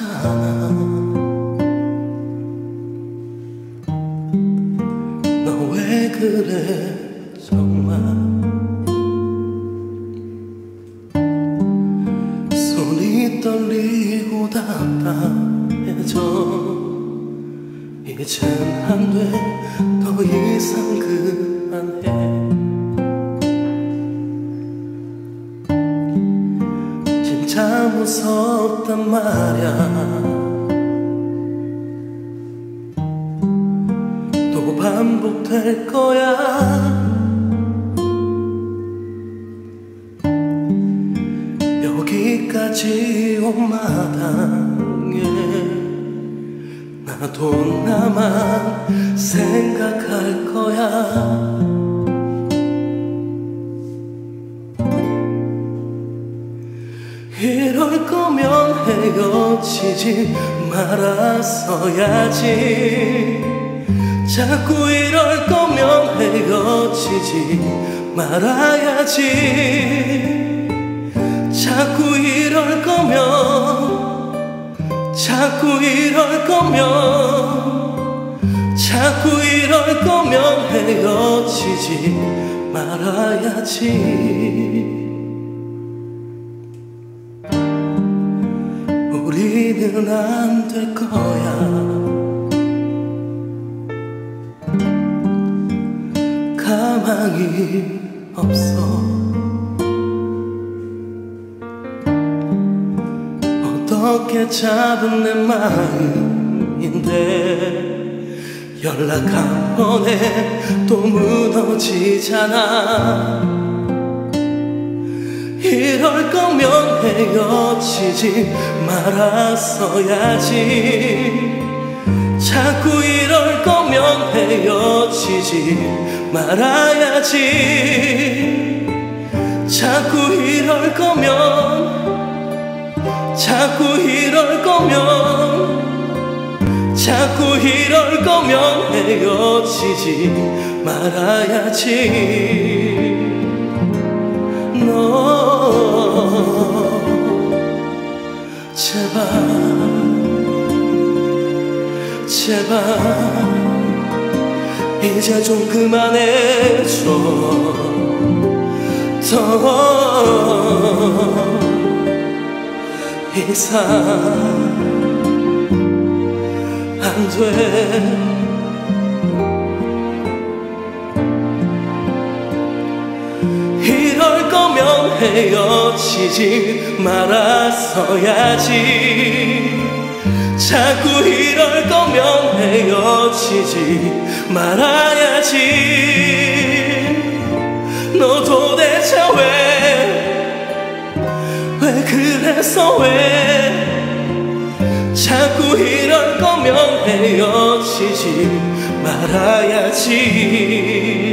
하잖아. 너 왜 그래 정말. 손이 떨리고 답답해져. 이젠 안 돼, 더 이상 그만해. 진짜 무섭단 말야. 또 반복될 거야. 여기까지 온 마당에 나도 나만 생각할 거야. 이럴 거면 헤어지지 말았어야지. 자꾸 이럴 거면 헤어지지 말아야지. 자꾸 이럴 거면, 자꾸 이럴 거면, 자꾸 이럴 거면 헤어지지 말아야지. 우리는 안 될 거야. 가망이 없어. 어떻게 잡은 내 마음인데 연락 한 번에 또 무너지잖아. 이럴 거면 헤어지지 말았어야지. 자꾸 이럴 거면 헤어지지 말아야지. 자꾸 이럴 거면, 자꾸 이럴 거면, 자꾸 이럴 거면 헤어지지 말아야지. 너 제발 제발 이제 좀 그만해줘. 더 이상 안 돼. 이럴 거면 헤어지지 말았어야지. 자꾸 이럴 거면 헤어지지 말아야지. 너 도대체 왜 그래서 왜 자꾸 이럴 거면 헤어지지 말아야지.